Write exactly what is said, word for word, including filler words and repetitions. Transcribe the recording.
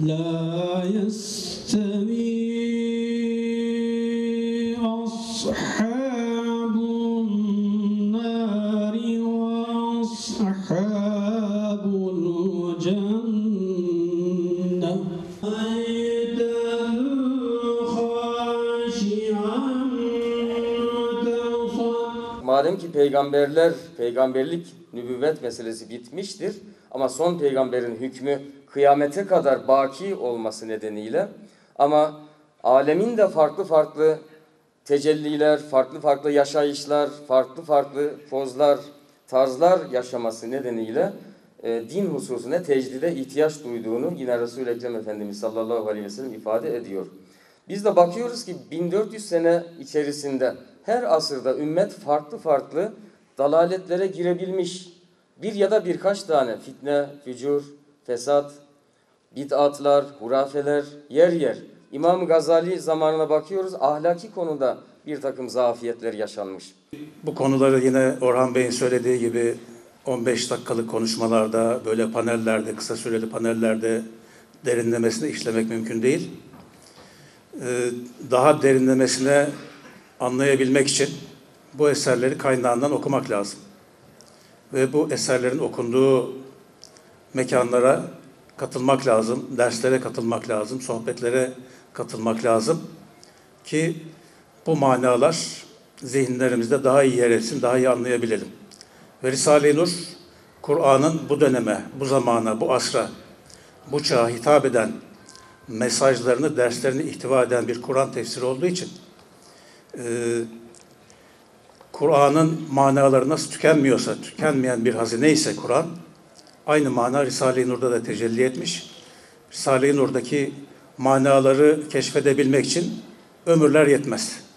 La yestevi ashabun nari ve ashabul cennet. Madem ki peygamberler, peygamberlik, nübüvvet meselesi bitmiştir ama son peygamberin hükmü kıyamete kadar baki olması nedeniyle ama alemin de farklı farklı tecelliler, farklı farklı yaşayışlar, farklı farklı pozlar, tarzlar yaşaması nedeniyle e, din hususuna tecdide ihtiyaç duyduğunu yine Resulü Ekrem Efendimiz sallallahu aleyhi ve sellem ifade ediyor. Biz de bakıyoruz ki bin dört yüz sene içerisinde her asırda ümmet farklı farklı dalaletlere girebilmiş. Bir ya da birkaç tane fitne, fücur, fesat, bid'atlar, hurafeler yer yer. İmam-ı Gazali zamanına bakıyoruz, ahlaki konuda bir takım zafiyetler yaşanmış. Bu konuları yine Orhan Bey'in söylediği gibi on beş dakikalık konuşmalarda, böyle panellerde, kısa süreli panellerde derinlemesine işlemek mümkün değil. Daha derinlemesine anlayabilmek için bu eserleri kaynağından okumak lazım. Ve bu eserlerin okunduğu mekanlara katılmak lazım, derslere katılmak lazım, sohbetlere katılmak lazım. Ki bu manalar zihinlerimizde daha iyi yer etsin, daha iyi anlayabilelim. Ve Risale-i Nur, Kur'an'ın bu döneme, bu zamana, bu asra, bu çağa hitap eden mesajlarını, derslerini ihtiva eden bir Kur'an tefsiri olduğu için Ee, Kur'an'ın manaları nasıl tükenmiyorsa, tükenmeyen bir hazine ise Kur'an, aynı mana Risale-i Nur'da da tecelli etmiş. Risale-i Nur'daki manaları keşfedebilmek için ömürler yetmez.